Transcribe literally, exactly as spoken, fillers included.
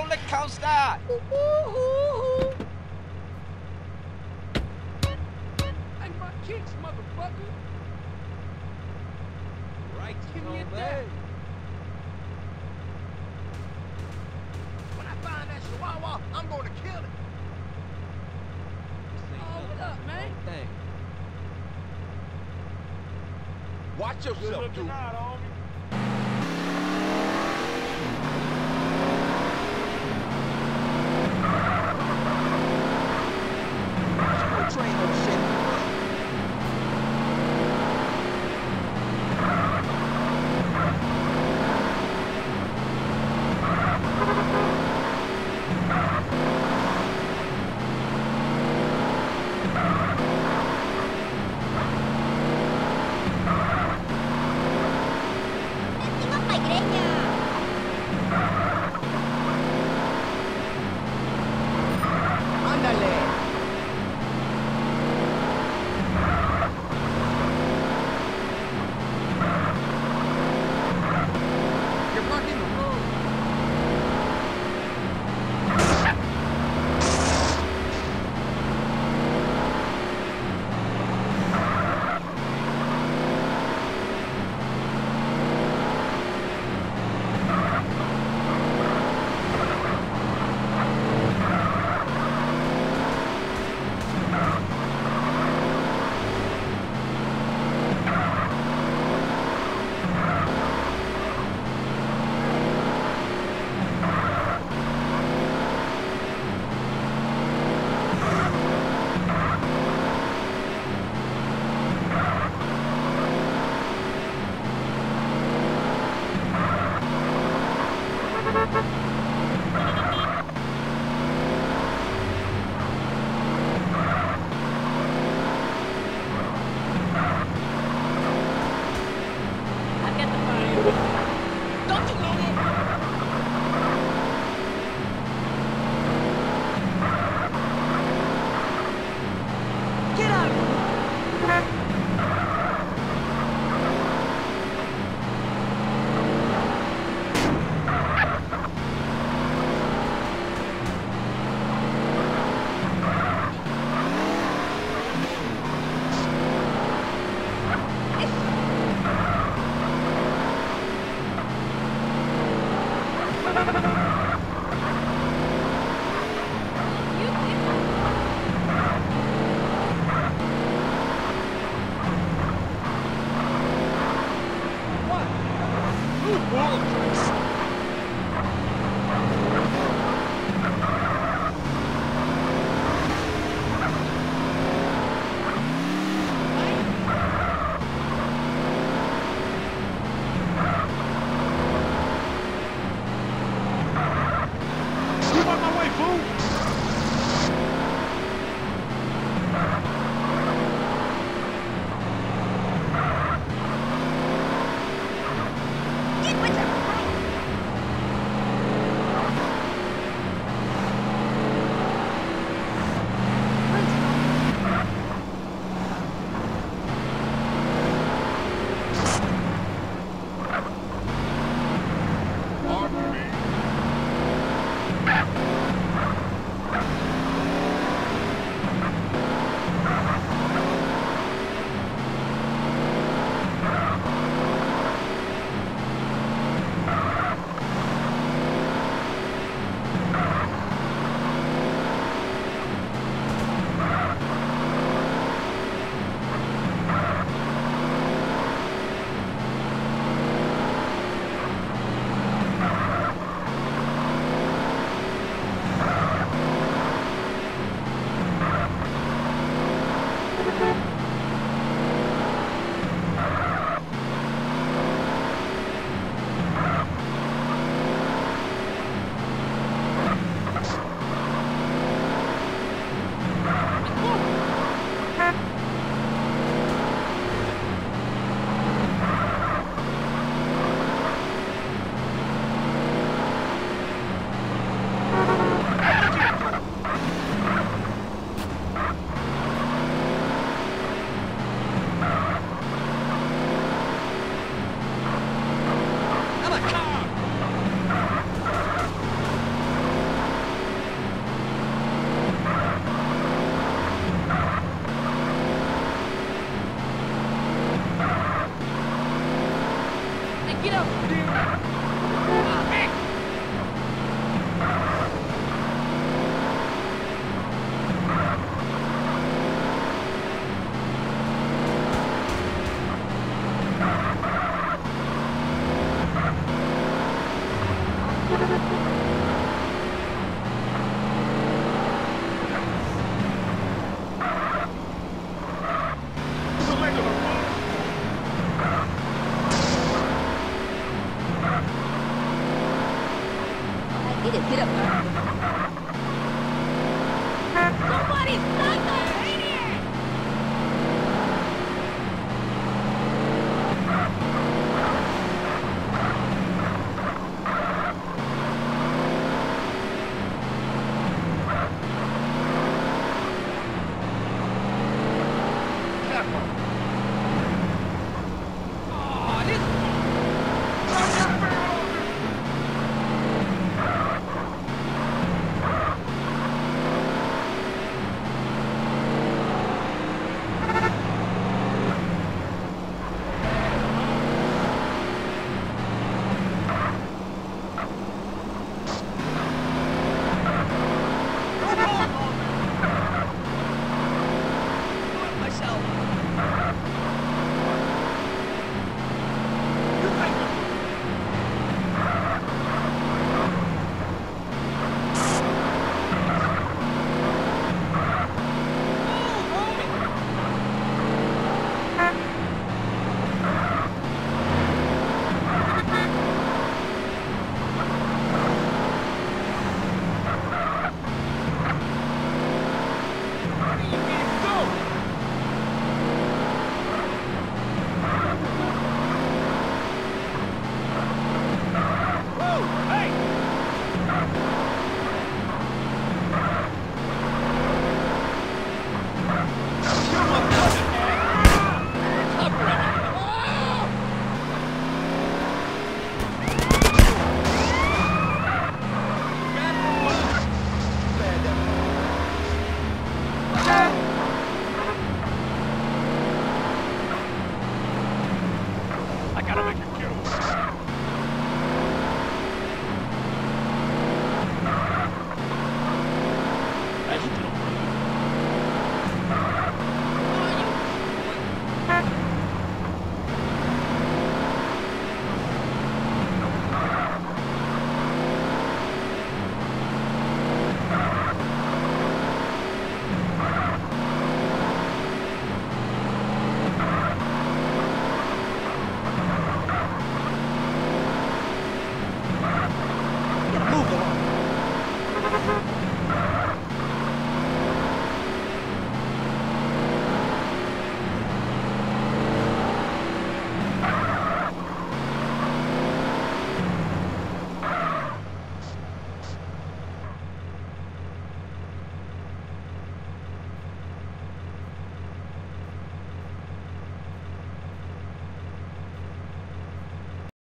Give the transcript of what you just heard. roller coaster! Woo-hoo-hoo! Ain't my kicks, motherfucker! Right, give me a day. When I find that chihuahua, I'm gonna kill it! Hold it up, man! Thing. Watch yourself, dude! Get with them, right? Get up.